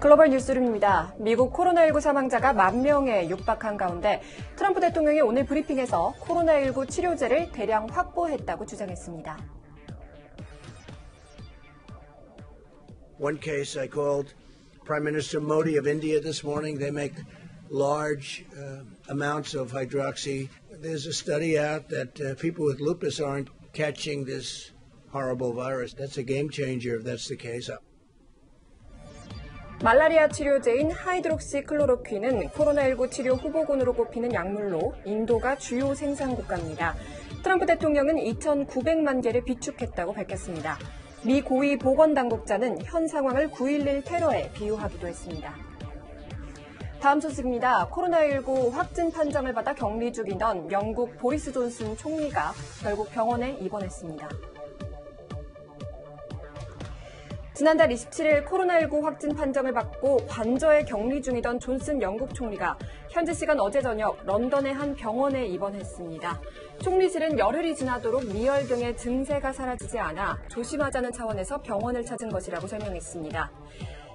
글로벌 뉴스룸입니다. 미국 코로나19 사망자가 10,000명에 육박한 가운데 트럼프 대통령이 오늘 브리핑에서 코로나19 치료제를 대량 확보했다고 주장했습니다. One case I called Prime Minister Modi of India this morning. They make large amounts of hydroxy. There's a study out that people with lupus aren't catching this horrible virus. That's a game changer if that's the case. 말라리아 치료제인 하이드록시 클로로퀸은 코로나19 치료 후보군으로 꼽히는 약물로 인도가 주요 생산 국가입니다. 트럼프 대통령은 2,900만 개를 비축했다고 밝혔습니다. 미 고위 보건당국자는 현 상황을 9.11 테러에 비유하기도 했습니다. 다음 소식입니다. 코로나19 확진 판정을 받아 격리 중이던 영국 보리스 존슨 총리가 결국 병원에 입원했습니다. 지난달 27일 코로나19 확진 판정을 받고 관저에 격리 중이던 존슨 영국 총리가 현지 시간 어제 저녁 런던의 한 병원에 입원했습니다. 총리실은 열흘이 지나도록 미열등의 증세가 사라지지 않아 조심하자는 차원에서 병원을 찾은 것이라고 설명했습니다.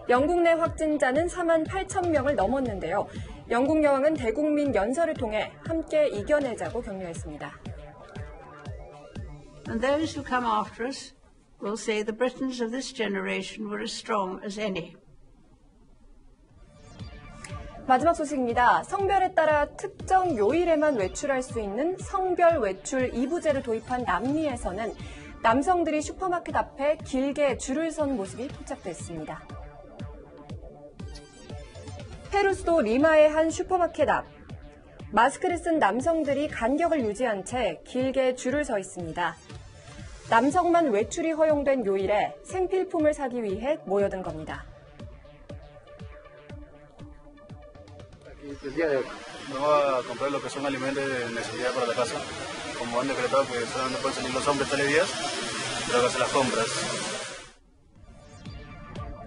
영국 내 확진자는 48,000명을 넘었는데요. 영국 여왕은 대국민 연설을 통해 함께 이겨내자고 격려했습니다. And those who come after us will say the Britons of this generation were as strong as any. 마지막 소식입니다. 성별에 따라 특정 요일에만 외출할 수 있는 성별 외출 이부제를 도입한 남미에서는 남성들이 슈퍼마켓 앞에 길게 줄을 선 모습이 포착됐습니다. 페루 수도 리마의 한 슈퍼마켓 앞. 마스크를 쓴 남성들이 간격을 유지한 채 길게 줄을 서 있습니다. 남성만 외출이 허용된 요일에 생필품을 사기 위해 모여든 겁니다.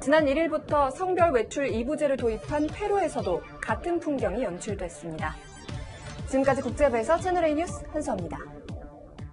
지난 1일부터 성별 외출 2부제를 도입한 페루에서도 같은 풍경이 연출됐습니다. 지금까지 국제부에서 채널A 뉴스 한수아입니다.